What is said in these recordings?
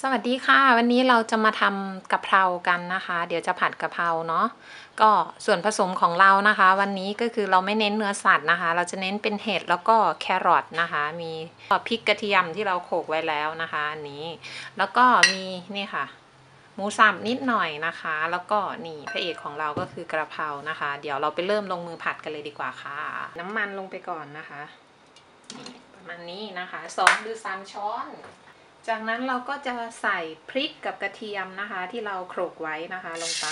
สวัสดีค่ะวันนี้เราจะมาทำกะเพรากันนะคะเดี๋ยวจะผัดกะเพราเนาะก็ส่วนผสมของเรานะคะวันนี้ก็คือเราไม่เน้นเนื้อสัตว์นะคะเราจะเน้นเป็นเห็ดแล้วก็แครอทนะคะมีพริกกระเทียมที่เราโขลกไว้แล้วนะคะอันนี้แล้วก็มีนี่ค่ะหมูสับนิดหน่อยนะคะแล้วก็นี่พระเอกของเราก็คือกะเพรานะคะเดี๋ยวเราไปเริ่มลงมือผัดกันเลยดีกว่าค่ะน้ำมันลงไปก่อนนะคะนี่ประมาณนี้นะคะ2 หรือ 3 ช้อนจากนั้นเราก็จะใส่พริกกับกระเทียมนะคะที่เราโขลกไว้นะคะลงไป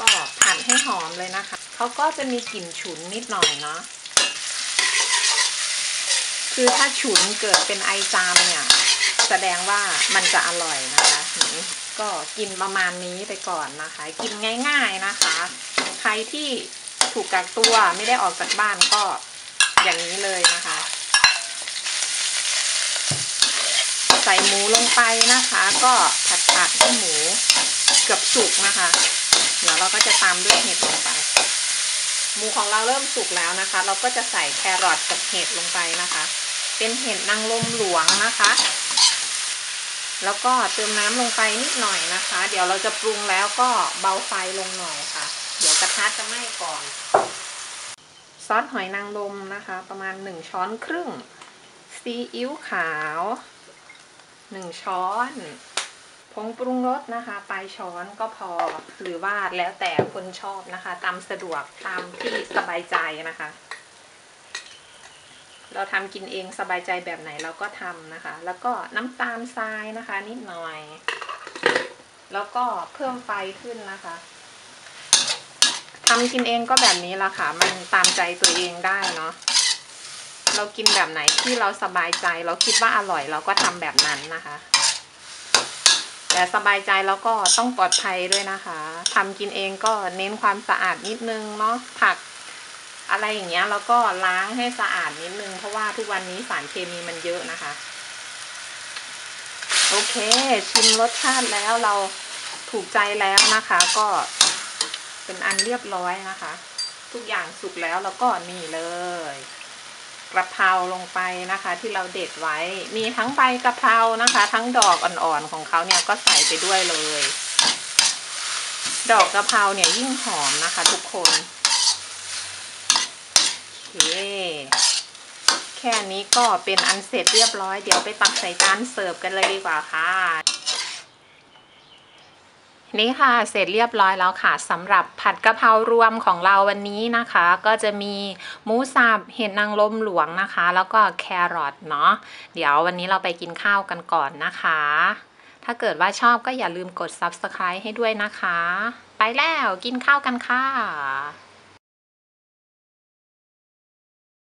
ก็ผัดให้หอมเลยนะคะเขาก็จะมีกลิ่นฉุนนิดหน่อยเนาะคือถ้าฉุนเกิดเป็นไอจามเนี่ยแสดงว่ามันจะอร่อยนะคะก็กินประมาณนี้ไปก่อนนะคะกินง่ายๆนะคะใครที่ถูกกักตัวไม่ได้ออกจากบ้านก็อย่างนี้เลยนะคะใส่หมูลงไปนะคะก็ผัดให้หมูเกือบสุกนะคะเดี๋ยวเราก็จะตามด้วยเห็ดลงไปหมูของเราเริ่มสุกแล้วนะคะเราก็จะใส่แครอทกับเห็ดลงไปนะคะเป็นเห็ดนางรมหลวงนะคะแล้วก็เติมน้ำลงไปนิดหน่อยนะคะเดี๋ยวเราจะปรุงแล้วก็เบาไฟลงหน่อยค่ะเดี๋ยวกระทะจะไหม้ก่อนซอสหอยนางรมนะคะประมาณ1 ช้อนครึ่งซีอิ๊วขาว1 ช้อนผงปรุงรสนะคะปลายช้อนก็พอหรือว่าแล้วแต่คนชอบนะคะตามสะดวกตามที่สบายใจนะคะเราทำกินเองสบายใจแบบไหนเราก็ทำนะคะแล้วก็น้ำตาลทรายนะคะนิดหน่อยแล้วก็เพิ่มไฟขึ้นนะคะทำกินเองก็แบบนี้ละค่ะมันตามใจตัวเองได้เนาะเรากินแบบไหนที่เราสบายใจเราคิดว่าอร่อยเราก็ทำแบบนั้นนะคะแต่สบายใจแล้วก็ต้องปลอดภัยด้วยนะคะทำกินเองก็เน้นความสะอาดนิดนึงเนาะผักอะไรอย่างเงี้ยแล้วก็ล้างให้สะอาดนิดนึงเพราะว่าทุกวันนี้สารเคมีมันเยอะนะคะโอเคชิมรสชาติแล้วเราถูกใจแล้วนะคะก็เป็นอันเรียบร้อยนะคะทุกอย่างสุกแล้วแล้วก็นี่เลยกะเพราลงไปนะคะที่เราเด็ดไว้มีทั้งใบกะเพรานะคะทั้งดอกอ่อนๆของเขาเนี่ยก็ใส่ไปด้วยเลยดอกกะเพราเนี่ยยิ่งหอมนะคะทุกคนโอเคแค่นี้ก็เป็นอันเสร็จเรียบร้อยเดี๋ยวไปตักใส่จานเสิร์ฟกันเลยดีกว่าค่ะนี่ค่ะเสร็จเรียบร้อยแล้วค่ะสำหรับผัดกะเพรารวมของเราวันนี้นะคะก็จะมีหมูสับเห็ดนางรมหลวงนะคะแล้วก็แครอทเนาะเดี๋ยววันนี้เราไปกินข้าวกันก่อนนะคะถ้าเกิดว่าชอบก็อย่าลืมกด Subscribe ให้ด้วยนะคะไปแล้วกินข้าวกันค่ะ